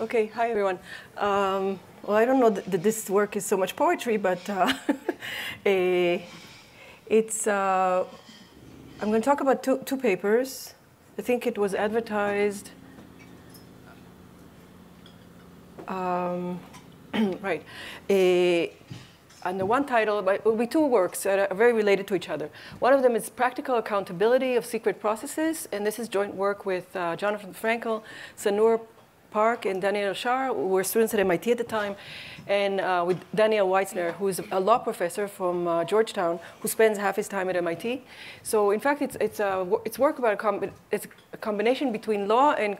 Okay, hi everyone. Well, I don't know that this work is so much poetry, but I'm going to talk about two papers. I think it was advertised. Right. Under one title, but it will be two works that are very related to each other. One of them is Practical Accountability of Secret Processes, and this is joint work with Jonathan Frankle, Sanur Park, and Daniel Shah, who were students at MIT at the time, and with Daniel Weitzner, who is a law professor from Georgetown, who spends half his time at MIT. So in fact, it's work about a combination between law and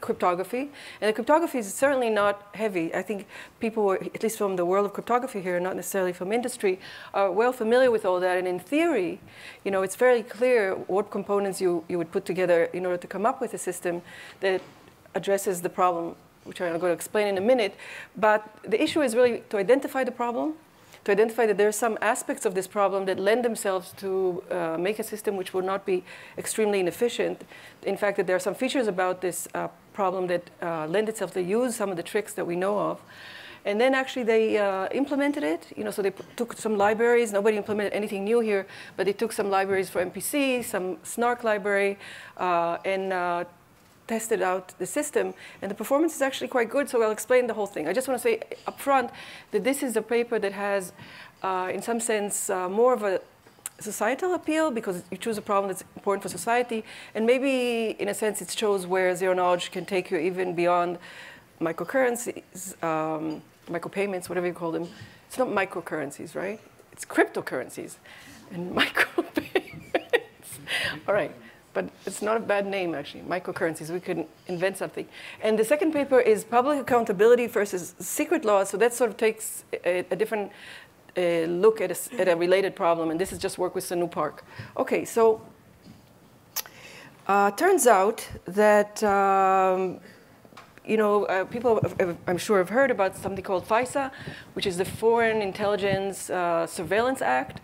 cryptography. And the cryptography is certainly not heavy. I think people, at least from the world of cryptography here, not necessarily from industry, are well familiar with all that. And in theory, you know, it's very clear what components you would put together in order to come up with a system that addresses the problem, which I'm going to explain in a minute. But the issue is really to identify the problem, to identify that there are some aspects of this problem that lend themselves to make a system which would not be extremely inefficient. In fact, that there are some features about this problem that lend itself to use some of the tricks that we know of. And then actually they implemented it, you know, so they took some libraries. Nobody implemented anything new here, but they took some libraries for MPC, some SNARK library, and tested out the system, and the performance is actually quite good, so I'll explain the whole thing. I just want to say up front that this is a paper that has, in some sense, more of a societal appeal, because you choose a problem that's important for society, and maybe, in a sense, it shows where zero knowledge can take you even beyond microcurrencies, micropayments, whatever you call them. It's not microcurrencies, right? It's cryptocurrencies and micropayments. All right. But it's not a bad name, actually, microcurrencies. We could invent something. And the second paper is Public Accountability versus Secret Laws. So that sort of takes a different look at a related problem. And this is just work with Sanur Park. OK, so turns out that you know, people, I'm sure, have heard about something called FISA, which is the Foreign Intelligence Surveillance Act.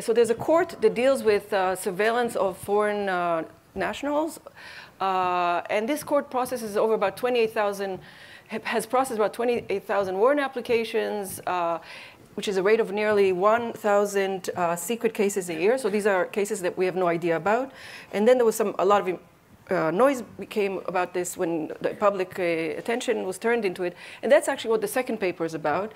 So there's a court that deals with surveillance of foreign nationals. And this court processes over about 28,000, has processed about 28,000 warrant applications, which is a rate of nearly 1,000 secret cases a year. So these are cases that we have no idea about. And then there was a lot of noise became about this when the public attention was turned into it. And that's actually what the second paper is about.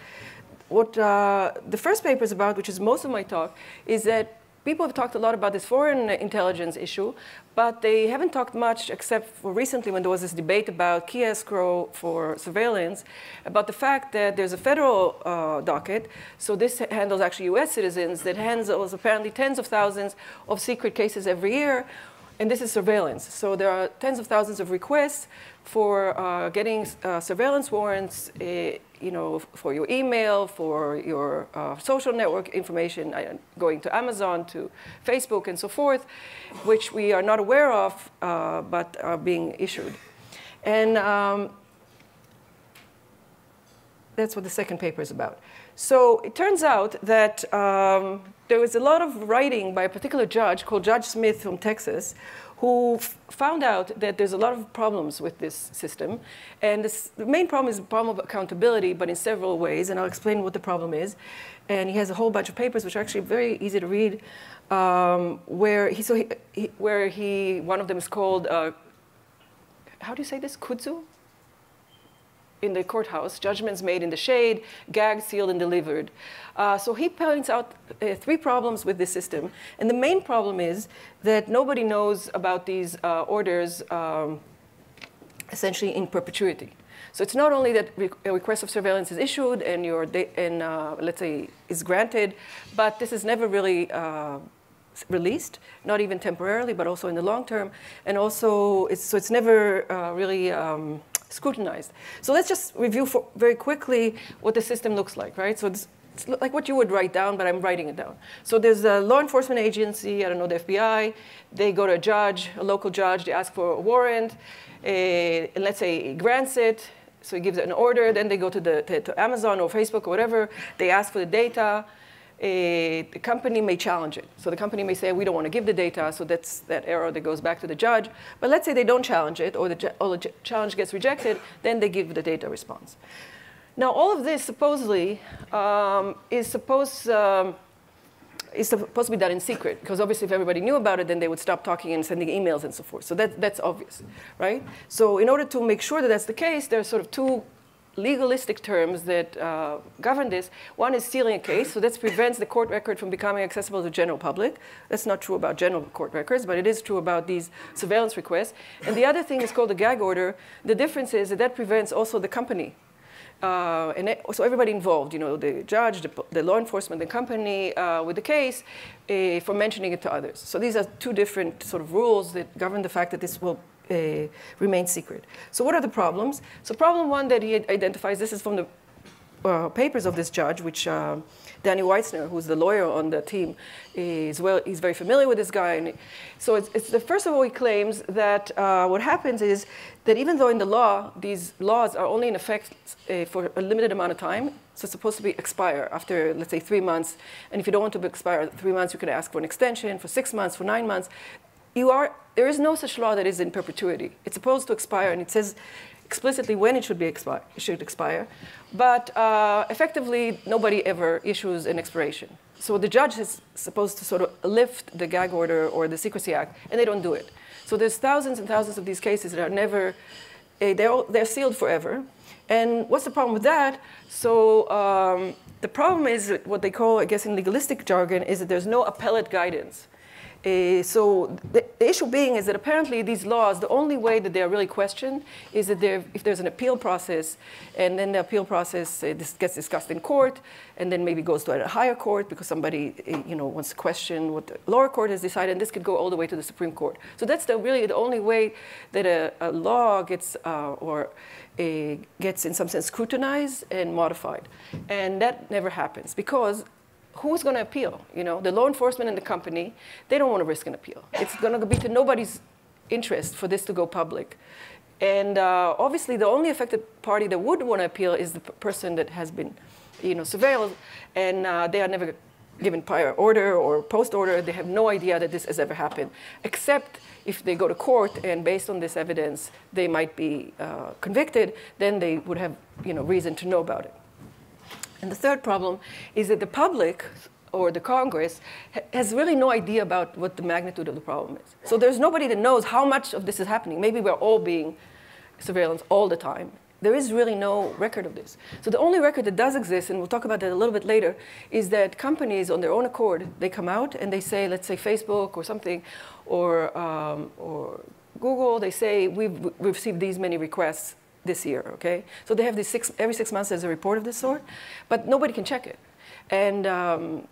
What the first paper is about, which is most of my talk, is that people have talked a lot about this foreign intelligence issue, but they haven't talked much, except for recently when there was this debate about key escrow for surveillance, about the fact that there's a federal docket. So this handles actually US citizens, that handles apparently tens of thousands of secret cases every year. And this is surveillance. So there are tens of thousands of requests for getting surveillance warrants, you know, for your email, for your social network information, going to Amazon, to Facebook, and so forth, which we are not aware of, but are being issued. And that's what the second paper is about. So it turns out that there was a lot of writing by a particular judge called Judge Smith from Texas, who found out that there's a lot of problems with this system. And the main problem is the problem of accountability, but in several ways. And I'll explain what the problem is. And he has a whole bunch of papers, which are actually very easy to read, one of them is called, how do you say this, kudzu? In the courthouse, judgments made in the shade, gagged, sealed, and delivered. So he points out three problems with this system. And the main problem is that nobody knows about these orders essentially in perpetuity. So it's not only that a request of surveillance is issued and, let's say, is granted, but this is never really released, not even temporarily, but also in the long term. And also, it's never really scrutinized. So let's just review very quickly what the system looks like, right? So it's like what you would write down, but I'm writing it down. So there's a law enforcement agency, I don't know, the FBI. They go to a judge, a local judge. They ask for a warrant. And let's say he grants it. So he gives an order. Then they go to Amazon or Facebook or whatever. They ask for the data. the company may challenge it. So the company may say, we don't want to give the data, so that's that error that goes back to the judge. But let's say they don't challenge it, or the challenge gets rejected, then they give the data response. Now, all of this supposedly is supposed to be done in secret, because obviously if everybody knew about it, then they would stop talking and sending emails and so forth. So that's obvious, right? So in order to make sure that that's the case, there are sort of two legalistic terms that govern this. One is sealing a case, so that prevents the court record from becoming accessible to the general public. That's not true about general court records, but it is true about these surveillance requests. And the other thing is called a gag order. The difference is that that prevents also the company. And so everybody involved, you know, the judge, the law enforcement, the company with the case, from mentioning it to others. So these are two different sort of rules that govern the fact that this will remain secret. So what are the problems? So problem one that he identifies, this is from the papers of this judge, which Daniel Weitzner, who's the lawyer on the team, he's very familiar with this guy. And so first of all, he claims that what happens is that even though in the law, these laws are only in effect for a limited amount of time, so it's supposed to be expire after, let's say, 3 months. And if you don't want to expire 3 months, you can ask for an extension, for 6 months, for 9 months. There is no such law that is in perpetuity. It's supposed to expire, and it says explicitly when it should expire, but effectively nobody ever issues an expiration. So the judge is supposed to sort of lift the gag order or the Secrecy Act, and they don't do it. So there's thousands and thousands of these cases that are never, they're sealed forever. And what's the problem with that? So the problem is what they call, I guess in legalistic jargon, is that there's no appellate guidance. So the issue being is that apparently these laws, the only way that they are really questioned is that if there's an appeal process, and then the appeal process gets discussed in court, and then maybe goes to a higher court because somebody wants to question what the lower court has decided, and this could go all the way to the Supreme Court. So that's really the only way that a law gets gets in some sense scrutinized and modified, and that never happens because. Who's going to appeal? You know, the law enforcement and the company, they don't want to risk an appeal. It's going to be to nobody's interest for this to go public. And obviously, the only affected party that would want to appeal is the person that has been, surveilled, and they are never given prior order or post order. They have no idea that this has ever happened, except if they go to court and based on this evidence, they might be convicted. Then they would have, reason to know about it. And the third problem is that the public or the Congress has really no idea about what the magnitude of the problem is. So there's nobody that knows how much of this is happening. Maybe we're all being surveilled all the time. There is really no record of this. So the only record that does exist, and we'll talk about that a little bit later, is that companies on their own accord, they come out and they say, let's say Facebook or something, or Google, they say, we've received these many requests this year, okay? So they have this every 6 months there's a report of this sort, but nobody can check it. And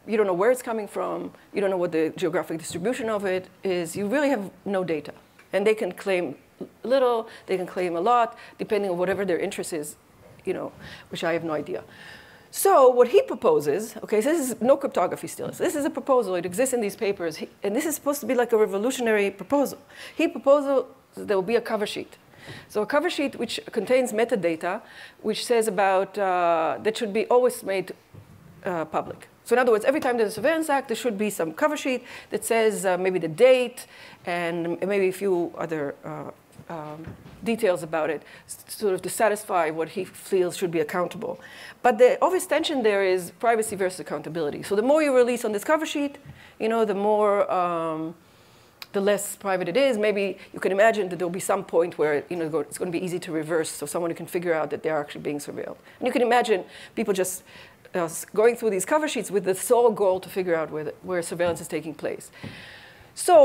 you don't know where it's coming from, you don't know what the geographic distribution of it is, you really have no data. And they can claim little, they can claim a lot, depending on whatever their interest is, which I have no idea. So what he proposes, okay, so this is no cryptography still. So this is a proposal, it exists in these papers, and this is supposed to be like a revolutionary proposal. He proposes there will be a cover sheet. So a cover sheet which contains metadata, which says about, that should be always made public. So in other words, every time there's a surveillance act, there should be some cover sheet that says maybe the date and maybe a few other details about it, sort of to satisfy what he feels should be accountable. But the obvious tension there is privacy versus accountability. So the more you release on this cover sheet, the more... the less private it is, maybe you can imagine that there'll be some point where it's going to be easy to reverse, so someone can figure out that they're actually being surveilled. And you can imagine people just going through these cover sheets with the sole goal to figure out where surveillance is taking place. So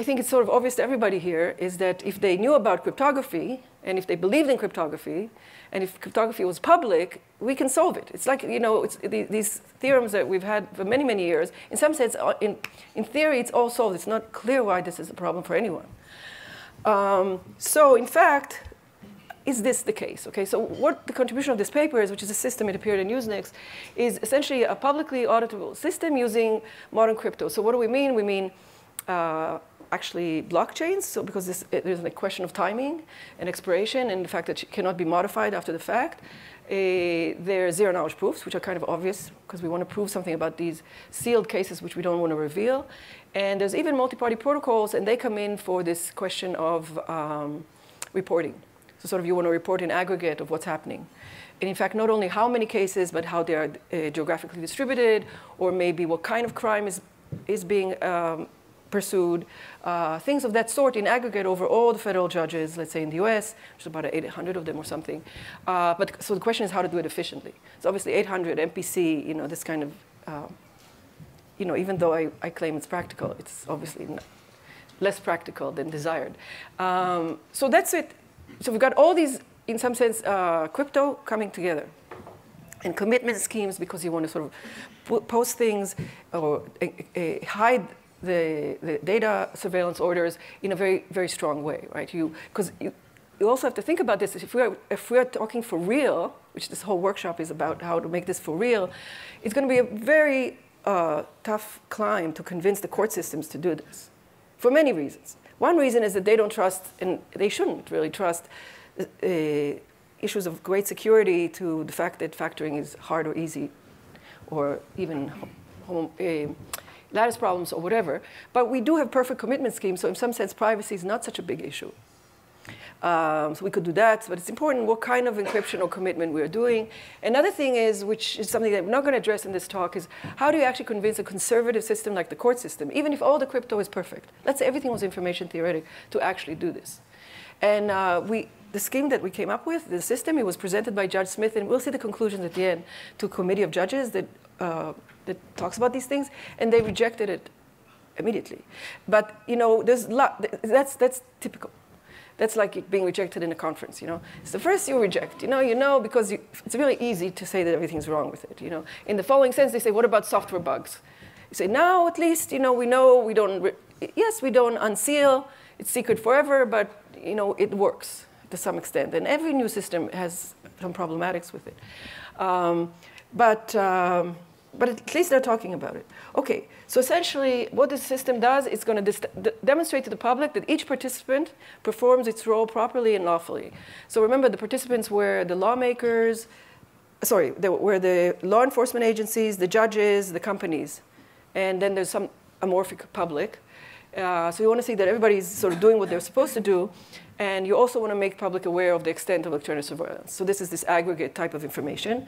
I think it's sort of obvious to everybody here is that if they knew about cryptography, and if they believed in cryptography, and if cryptography was public, we can solve it. It's like, these theorems that we've had for many, many years. In some sense, in theory, it's all solved. It's not clear why this is a problem for anyone. So in fact, is this the case? Okay, so what the contribution of this paper is, which is a system, it appeared in USENIX, is essentially a publicly auditable system using modern crypto. So what do we mean? We mean actually blockchains, so because there's a question of timing and expiration and the fact that it cannot be modified after the fact. There are zero-knowledge proofs, which are kind of obvious, because we want to prove something about these sealed cases, which we don't want to reveal. And there's even multi-party protocols, and they come in for this question of reporting. So sort of you want to report in aggregate of what's happening. And in fact, not only how many cases, but how they are geographically distributed, or maybe what kind of crime is being pursued, things of that sort in aggregate over all the federal judges, let's say in the US, which is about 800 of them or something. But so the question is how to do it efficiently. So obviously 800, MPC, you know, this kind of, even though I claim it's practical, it's obviously less practical than desired. So that's it. So we've got all these, in some sense, crypto coming together. And commitment schemes, because you want to sort of post things or hide the data surveillance orders in a very, very strong way, right? You also have to think about this. If we are talking for real, which this whole workshop is about, how to make this for real, it's going to be a very tough climb to convince the court systems to do this, for many reasons. One reason is that they don't trust, and they shouldn't really trust, issues of great security to the fact that factoring is hard or easy, or even lattice problems or whatever. But we do have perfect commitment schemes, so in some sense, privacy is not such a big issue. So we could do that, but it's important what kind of encryption or commitment we are doing. Another thing is, which is something that we're not going to address in this talk, is how do you actually convince a conservative system like the court system, even if all the crypto is perfect, let's say everything was information theoretic, to actually do this. And the scheme that we came up with, the system, it was presented by Judge Smith, and we'll see the conclusions at the end, to a committee of judges that, that talks about these things, and they rejected it immediately. But you know, there's a lot, that's typical. That's like it being rejected in a conference, you know. So first you reject, because it's really easy to say that everything's wrong with it, you know. In the following sense, they say, what about software bugs? You say, now at least, we know, yes, we don't unseal, it's secret forever, but, it works to some extent. And every new system has some problematics with it. But at least they're talking about it. Okay, so essentially what this system does, it's going to demonstrate to the public that each participant performs its role properly and lawfully. So remember, the participants were the lawmakers, sorry, they were the law enforcement agencies, the judges, the companies, and then there's some amorphic public. So you want to see that everybody's sort of doing what they're supposed to do, and you also want to make public aware of the extent of electronic surveillance. So this is this aggregate type of information.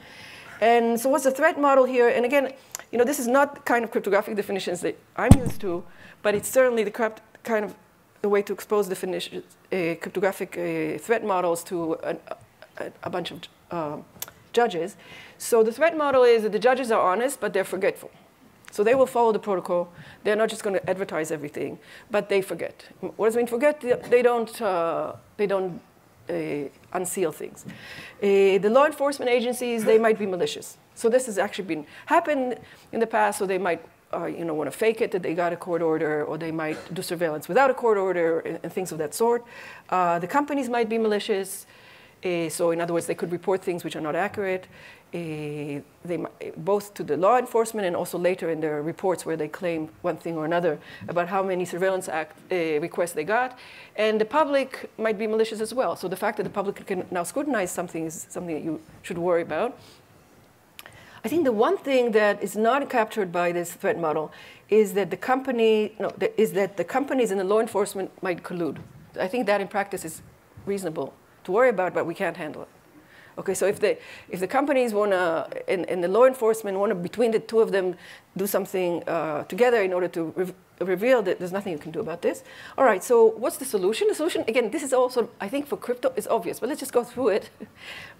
And so what's the threat model here? And again, this is not the kind of cryptographic definitions that I'm used to, but it's certainly the kind of the way to expose definitions, cryptographic threat models to a bunch of judges. So the threat model is that the judges are honest, but they're forgetful. So they will follow the protocol. They're not just going to advertise everything, but they forget. What does it mean forget? They don't unseal things. The law enforcement agencies, they might be malicious. So this has actually been happened in the past, so they might want to fake it that they got a court order, or they might do surveillance without a court order, and things of that sort. The companies might be malicious. So in other words, they could report things which are not accurate, both to the law enforcement and also later in their reports where they claim one thing or another about how many Surveillance Act requests they got. And the public might be malicious as well. So the fact that the public can now scrutinize something is something that you should worry about. I think the one thing that is not captured by this threat model is that the companies and the law enforcement might collude. I think that in practice is reasonable to worry about, but we can't handle it. Okay, so if the companies want to, and the law enforcement want to, between the two of them, do something together in order to reveal that, there's nothing you can do about this. All right, so what's the solution? The solution, again, this is also, I think for crypto, is obvious, but let's just go through it,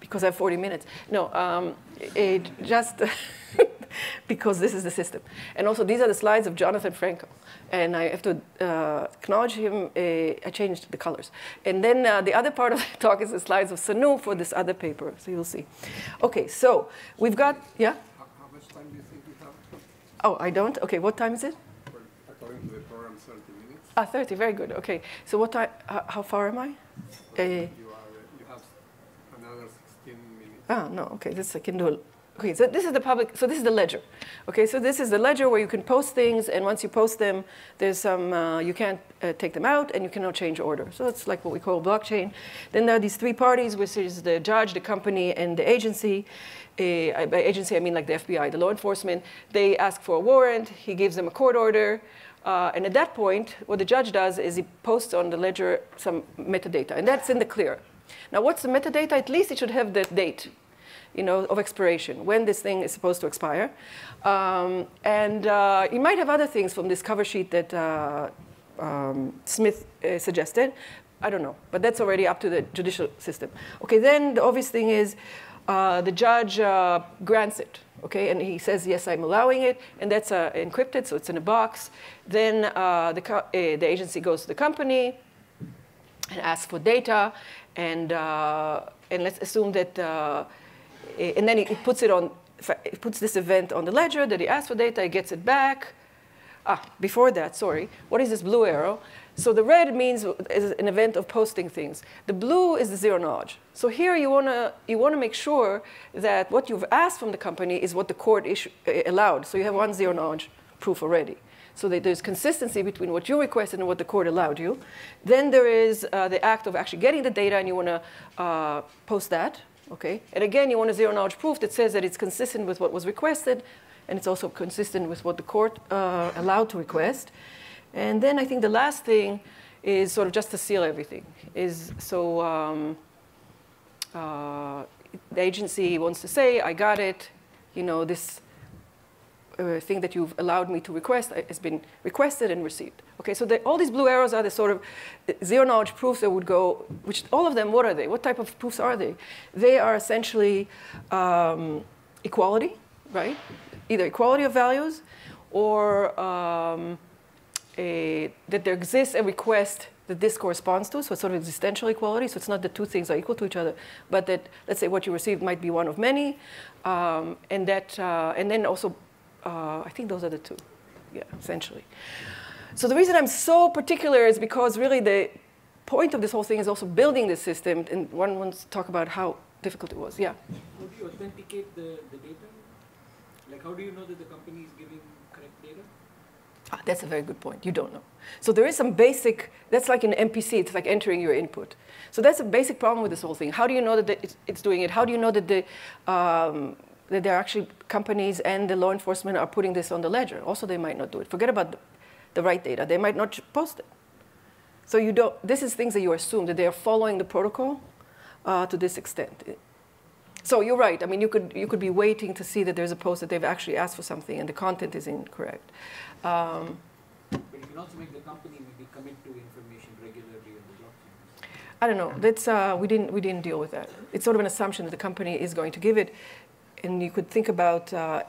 because I have 40 minutes. No, just because this is the system. And also, these are the slides of Jonathan Frankle. And I have to acknowledge him. I changed the colors. And then the other part of the talk is the slides of Sanu for this other paper. So you'll see. OK, so we've got, yeah? How much time do you think we have? Oh, I don't? OK, what time is it? Well, according to the program, 30 minutes. Ah, 30, very good. OK, so what time? How far am I? You have another 16 minutes. Ah, no, OK, this I can do. Okay, so this is the public, so this is the ledger. Okay, so this is the ledger where you can post things, and once you post them, there's some, you can't take them out, and you cannot change order. So it's like what we call blockchain. Then there are these three parties, which is the judge, the company, and the agency. By agency, I mean like the FBI, the law enforcement. They ask for a warrant, he gives them a court order. And at that point, what the judge does is he posts on the ledger some metadata, and that's in the clear. Now, what's the metadata? At least it should have the date, you know, of expiration, when this thing is supposed to expire. You might have other things from this cover sheet that Smith suggested. I don't know, but that's already up to the judicial system. Okay, then the obvious thing is the judge grants it, okay? And he says, yes, I'm allowing it, and that's encrypted, so it's in a box. Then the agency goes to the company and asks for data, and let's assume that and then it puts it on. It puts this event on the ledger that he asked for data. It gets it back. Ah, before that, sorry. What is this blue arrow? So the red means is an event of posting things. The blue is the zero knowledge. So here you wanna make sure that what you've asked from the company is what the court allowed. So you have one zero knowledge proof already. So that there's consistency between what you requested and what the court allowed you. Then there is the act of actually getting the data, and you wanna post that. Okay, and again, you want a zero knowledge proof that says that it's consistent with what was requested, and it's also consistent with what the court allowed to request. And then I think the last thing is sort of just to seal everything. Is so the agency wants to say, I got it, you know, this thing that you've allowed me to request has been requested and received. Okay, so all these blue arrows are the sort of zero knowledge proofs that would go, which all of them, what are they? What type of proofs are they? They are essentially equality, right? Either equality of values or that there exists a request that this corresponds to, so it's sort of existential equality, so it's not that two things are equal to each other, but that, let's say, what you received might be one of many, and that, and then also, I think those are the two, yeah, essentially. So the reason I'm so particular is because really the point of this whole thing is also building this system, and one wants to talk about how difficult it was. Yeah? Would you authenticate the data? Like, how do you know that the company is giving correct data? Ah, that's a very good point. You don't know. So there is some basic, that's like an MPC. It's like entering your input. So that's a basic problem with this whole thing. How do you know that it's doing it? How do you know that that there are actually companies and the law enforcement are putting this on the ledger? Also, they might not do it. Forget about the right data. They might not post it. So you don't, this is things that you assume, that they are following the protocol to this extent. So you're right. I mean, you could be waiting to see that there's a post that they've actually asked for something and the content is incorrect. But you can also make the company maybe commit to information regularly in the blockchain. I don't know. That's, we didn't deal with that. It's sort of an assumption that the company is going to give it. And you could think about the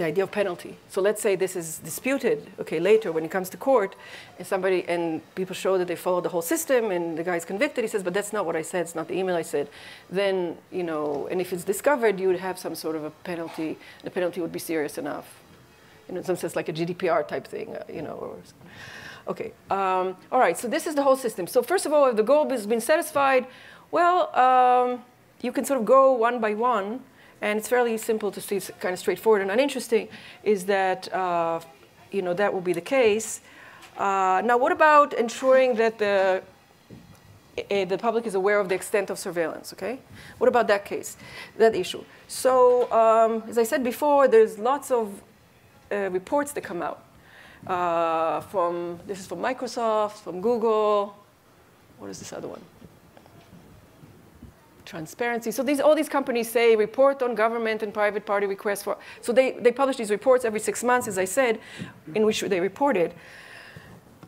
idea of penalty. So let's say this is disputed. Okay, later when it comes to court, and people show that they follow the whole system, and the guy's convicted. He says, "But that's not what I said. It's not the email I said." Then you know, and if it's discovered, you would have some sort of a penalty. The penalty would be serious enough, you know, in some sense, like a GDPR type thing, you know. Okay, all right. So this is the whole system. So first of all, if the goal has been satisfied, well, you can sort of go one by one. And it's fairly simple to see, it's kind of straightforward and uninteresting, is that you know, that will be the case. Now, what about ensuring that the public is aware of the extent of surveillance, okay? What about that case, that issue? So, as I said before, there's lots of reports that come out. This is from Microsoft, from Google. What is this other one? Transparency. So all these companies say report on government and private party requests for. So they publish these reports every 6 months, as I said, in which they report it.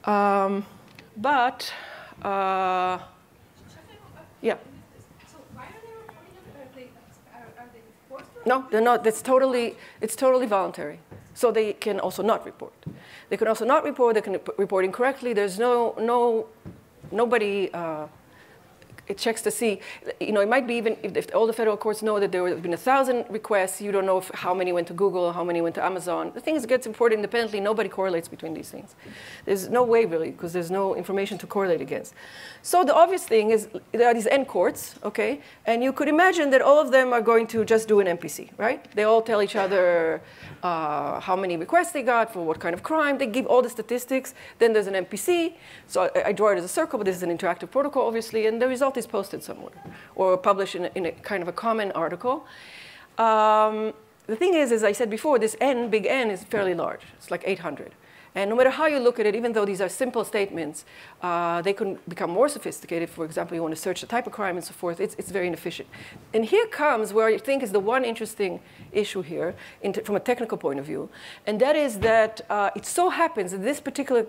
Yeah. So why are they reporting it? Are they forced? No, they're not. It's totally voluntary. So they can also not report. They can also not report. They can report incorrectly. There's nobody It checks to see, you know, it might be even if all the federal courts know that there would have been 1,000 requests, you don't know if, how many went to Google, how many went to Amazon. The thing is, it gets imported independently. Nobody correlates between these things. There's no way, really, because there's no information to correlate against. So the obvious thing is there are these end courts, okay? And you could imagine that all of them are going to just do an MPC, right? They all tell each other how many requests they got for what kind of crime. They give all the statistics. Then there's an MPC. So I draw it as a circle, but this is an interactive protocol, obviously, and the result is posted somewhere or published in a kind of a common article. The thing is, as I said before, this N, big N, is fairly large. It's like 800. And no matter how you look at it, even though these are simple statements, they can become more sophisticated. For example, you want to search the type of crime and so forth. It's very inefficient. And here comes where I think is the one interesting issue here from a technical point of view. And that is that it so happens that this particular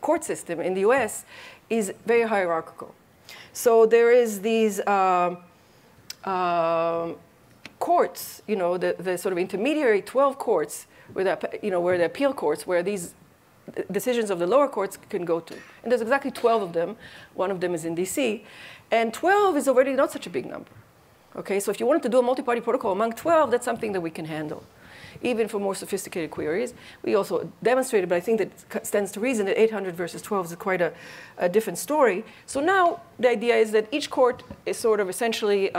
court system in the US is very hierarchical. So there is these courts, you know, the sort of intermediary 12 courts, where the, you know, where the appeal courts, where these decisions of the lower courts can go to. And there's exactly 12 of them. One of them is in DC. And 12 is already not such a big number. Okay, so if you wanted to do a multi-party protocol among 12, that's something that we can handle, even for more sophisticated queries. We also demonstrated, but I think that stands to reason, that 800 versus 12 is quite a different story. So now the idea is that each court is sort of essentially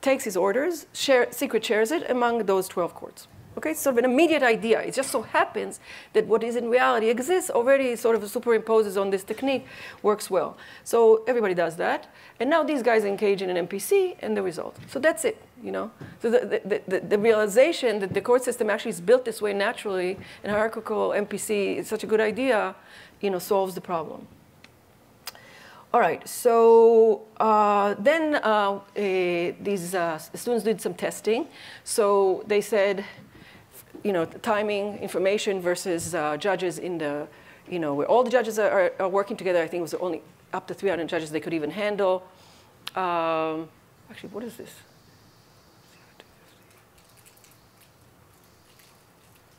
takes his orders, secret shares it among those 12 courts. Okay, it's sort of an immediate idea. It just so happens that what is in reality exists already, sort of superimposes on this technique, works well. So everybody does that. And now these guys engage in an MPC and the result. So that's it, you know. So the realization that the court system actually is built this way naturally, and hierarchical MPC is such a good idea, you know, solves the problem. All right, so then these students did some testing. So they said, you know, timing, information versus judges in the, you know, where all the judges are working together. I think it was only up to 300 judges they could even handle. Actually, what is this?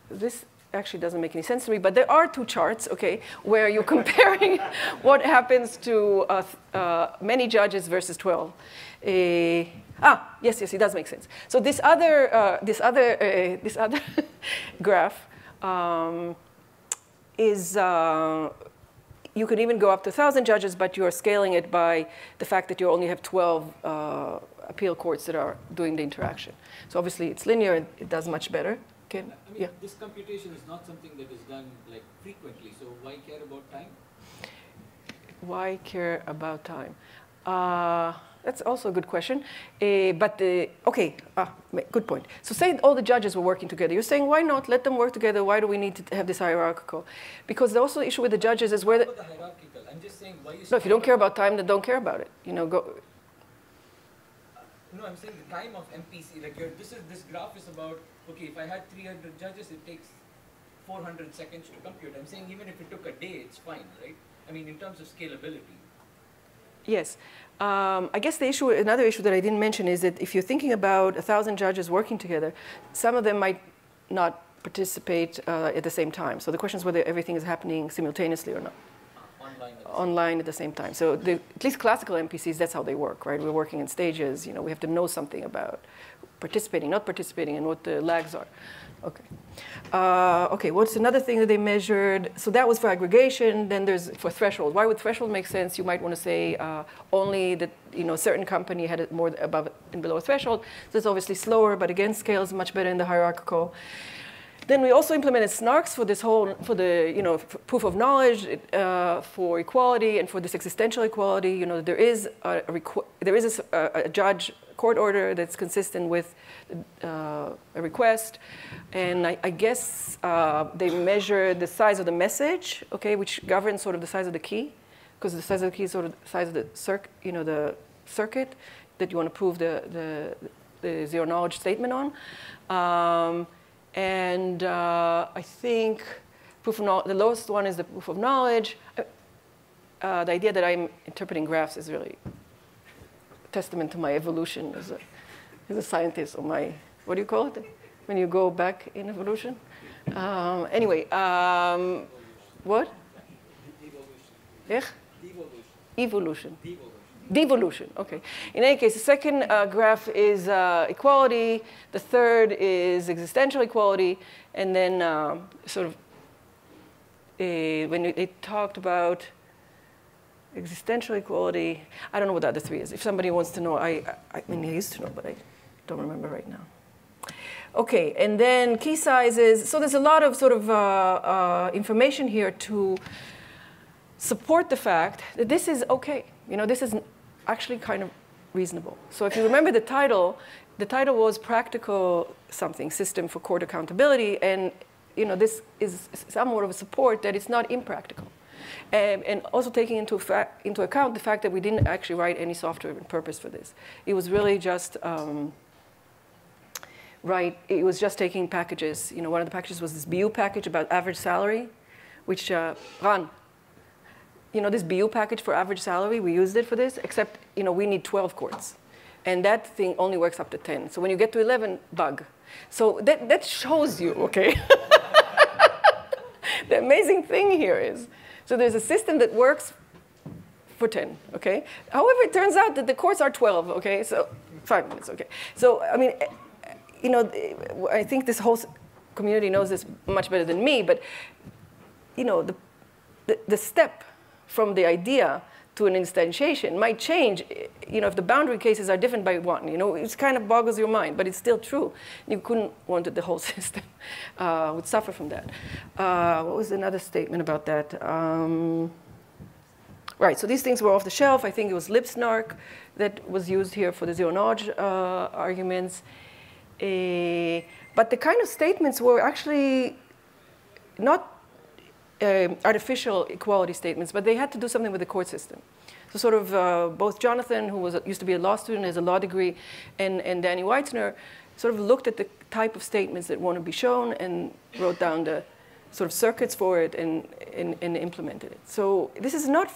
This actually doesn't make any sense to me, but there are two charts, okay, where you're comparing what happens to many judges versus 12. Yes, it does make sense. So this other graph is you could even go up to 1,000 judges, but you are scaling it by the fact that you only have 12 appeal courts that are doing the interaction. So obviously it's linear and it does much better. Okay. I mean, yeah. This computation is not something that is done like frequently. So why care about time? Why care about time? That's also a good question. Good point. So say all the judges were working together. You're saying, why not let them work together? Why do we need to have this hierarchical? Because the also issue with the judges is where the... What about the hierarchical? I'm just saying, why you... No, if you don't care about time, then don't care about it. You know, go... No, I'm saying the time of MPC. Like this graph is about, okay, if I had 300 judges, it takes 400 seconds to compute. I'm saying even if it took a day, it's fine, right? I mean, in terms of scalability. Yes. I guess the issue, another issue that I didn't mention is that if you're thinking about 1,000 judges working together, some of them might not participate at the same time. So the question is whether everything is happening simultaneously or not. Online at the same time. So at least classical MPCs, that's how they work, right? We're working in stages. You know, we have to know something about participating, not participating, and what the lags are. Okay. What's another thing that they measured? So that was for aggregation. Then there's for threshold. Why would threshold make sense? You might want to say only that, you know, a certain company had it more above and below threshold. So it's obviously slower, but again, scales much better in the hierarchical. Then we also implemented SNARKs for this whole, for the, you know, proof of knowledge, for equality, and for this existential equality. You know, there is a judge court order that's consistent with a request, and I guess they measure the size of the message, okay, which governs sort of the size of the key, because the size of the key is sort of the size of the circuit that you want to prove the zero knowledge statement on. I think proof of knowledge, the lowest one is the proof of knowledge. The idea that I'm interpreting graphs is really a testament to my evolution as a scientist, or my, what do you call it? When you go back in evolution? What? Evolution. Evolution. Devolution, okay. In any case, the second graph is equality, the third is existential equality, and then sort of when it talked about existential equality, I don't know what the other three is. If somebody wants to know, I mean, I used to know, but I don't remember right now. Okay, and then key sizes. So there's a lot of sort of information here to support the fact that this is okay. You know, this is actually kind of reasonable. So if you remember the title was Practical Something, System for Court Accountability. And you know, this is somewhat of a support that it's not impractical. And also taking into account the fact that we didn't actually write any software on purpose for this. It was really just, it was just taking packages. You know, one of the packages was this BU package about average salary, which, Ran, you know, this BU package for average salary, we used it for this, except, you know, we need 12 courts. And that thing only works up to 10. So when you get to 11, bug. So that shows you, okay? The amazing thing here is, so there's a system that works for 10, okay? However, it turns out that the courts are 12, okay? So 5 minutes, okay? So, I mean, you know, I think this whole community knows this much better than me, but, you know, the step from the idea to an instantiation might change, you know, if the boundary cases are different by one. You know, it kind of boggles your mind, but it's still true. You couldn't want that the whole system would suffer from that. What was another statement about that? Right, so these things were off the shelf. I think it was LegoSNARK that was used here for the zero-knowledge arguments. But the kind of statements were actually not artificial equality statements, but they had to do something with the court system. So sort of both Jonathan, who was used to be a law student, has a law degree, and Daniel Weitzner sort of looked at the type of statements that want to be shown and wrote down the sort of circuits for it and implemented it. So this is not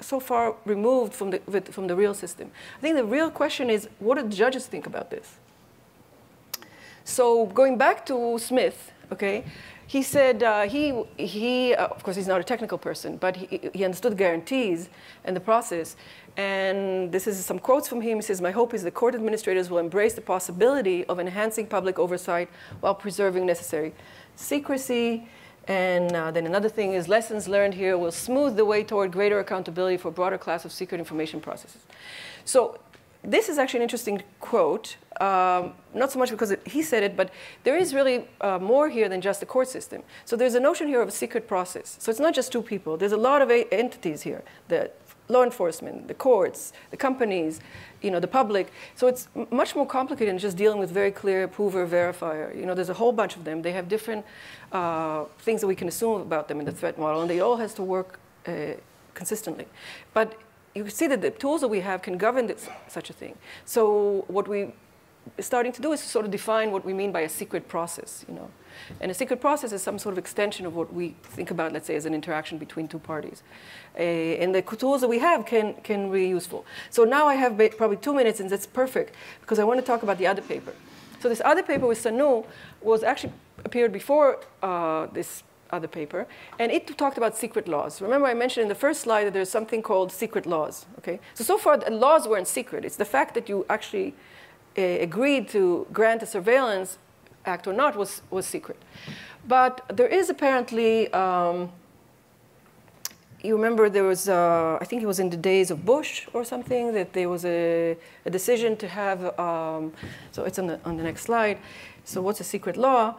so far removed from the real system. I think the real question is, what do judges think about this? So going back to Smith, okay, he said of course, he's not a technical person, but he understood guarantees and the process. And this is some quotes from him. He says, "My hope is the court administrators will embrace the possibility of enhancing public oversight while preserving necessary secrecy." And then another thing is, "Lessons learned here will smooth the way toward greater accountability for a broader class of secret information processes." So this is actually an interesting quote, not so much because he said it, but there is really more here than just the court system. So there's a notion here of a secret process. So it's not just two people. There's a lot of entities here, the law enforcement, the courts, the companies, you know, the public. So it's much more complicated than just dealing with very clear prover, verifier. You know, there's a whole bunch of them. They have different things that we can assume about them in the threat model, and they all has to work consistently. But you see that the tools that we have can govern this, such a thing. So what we're starting to do is to sort of define what we mean by a secret process, you know. And a secret process is some sort of extension of what we think about, let's say, as an interaction between two parties. And the tools that we have can be useful. So now I have probably 2 minutes, and that's perfect, because I want to talk about the other paper. So this other paper with Sanu was actually appeared before this other paper, and it talked about secret laws. Remember, I mentioned in the first slide that there's something called secret laws, okay? So far, the laws weren't secret. It's the fact that you actually agreed to grant a surveillance act or not was secret. But there is apparently, you remember there was, I think it was in the days of Bush or something, that there was a decision to have, so it's on the next slide. So what's a secret law?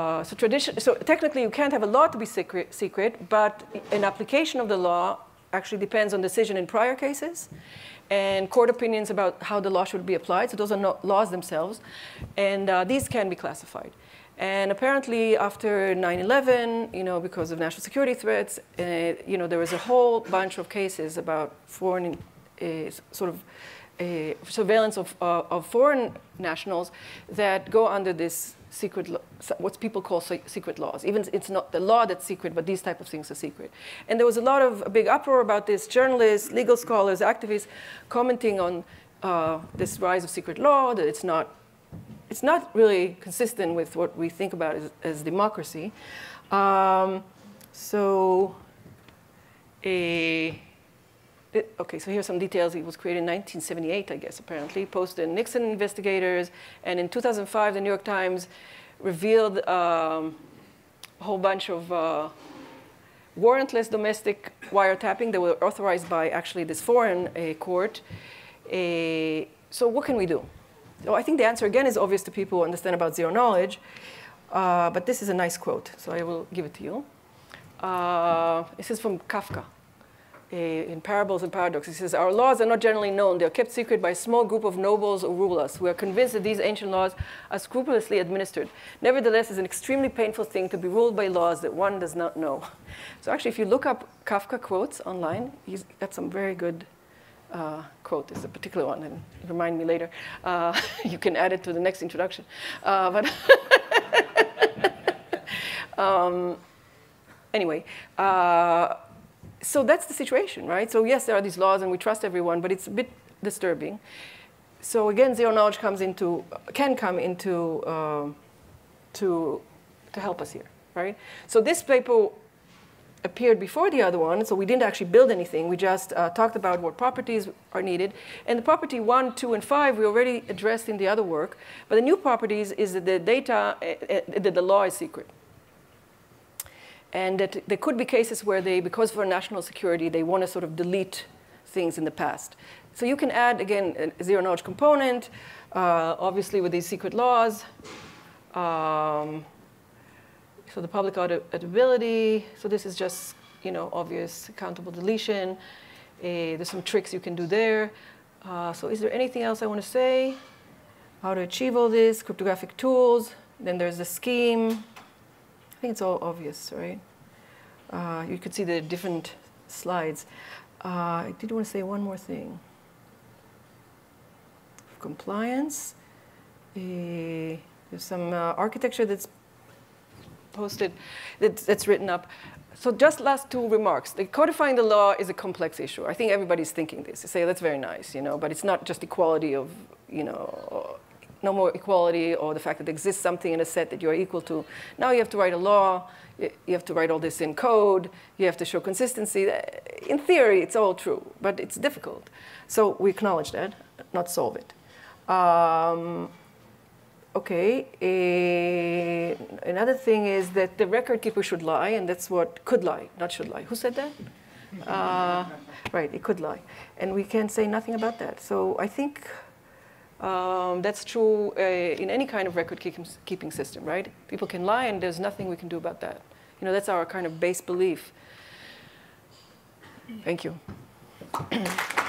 So technically, you can't have a law to be secret, but an application of the law actually depends on decision in prior cases and court opinions about how the law should be applied. So those are not laws themselves. And these can be classified. And apparently, after 9/11, you know, because of national security threats, you know, there was a whole bunch of cases about foreign sort of surveillance of foreign nationals that go under this secret, what people call secret laws. Even it's not the law that's secret, but these type of things are secret. And there was a lot of big uproar about this, journalists, legal scholars, activists commenting on this rise of secret law, that it's not really consistent with what we think about as democracy. Okay, so here's some details. It was created in 1978, I guess, apparently. Posted Nixon investigators. And in 2005, the New York Times revealed a whole bunch of warrantless domestic wiretapping that were authorized by actually this foreign court. So what can we do? So I think the answer, again, is obvious to people who understand about zero knowledge. But this is a nice quote, so I will give it to you. This is from Kafka. In Parables and Paradoxes, he says, "Our laws are not generally known. They are kept secret by a small group of nobles or rulers. We are convinced that these ancient laws are scrupulously administered. Nevertheless, it's an extremely painful thing to be ruled by laws that one does not know." So actually, if you look up Kafka quotes online, he's got some very good quote. There's a particular one, and remind me later. You can add it to the next introduction. But anyway. So that's the situation, right? So yes, there are these laws, and we trust everyone, but it's a bit disturbing. So again, zero knowledge comes into, can come into, to help us here, right? So this paper appeared before the other one, so we didn't actually build anything. We just talked about what properties are needed. And the property 1, 2, and 5 we already addressed in the other work. But the new properties is that the data, that the law is secret. And that there could be cases where they, because for national security, they want to sort of delete things in the past. So you can add, again, a zero knowledge component, obviously with these secret laws. So the public auditability. So this is just, you know, obvious accountable deletion. There's some tricks you can do there. So is there anything else I want to say? How to achieve all this? Cryptographic tools. Then there's the scheme. I think it's all obvious, right? You could see the different slides. I did want to say one more thing. Compliance. There's some architecture that's posted, that's written up. So just last two remarks. The codifying the law is a complex issue. I think everybody's thinking this. They say, that's very nice, you know, but it's not just equality of, you know, no more equality or the fact that exists something in a set that you're equal to. Now you have to write a law. You have to write all this in code. You have to show consistency. In theory, it's all true, but it's difficult. So we acknowledge that, not solve it. OK, another thing is that the record keeper should lie, and that's what could lie, not should lie. Who said that? Right, it could lie. And we can say nothing about that. So I think that's true in any kind of record-keeping system, right? People can lie, and there's nothing we can do about that. You know, that's our kind of base belief. Thank you.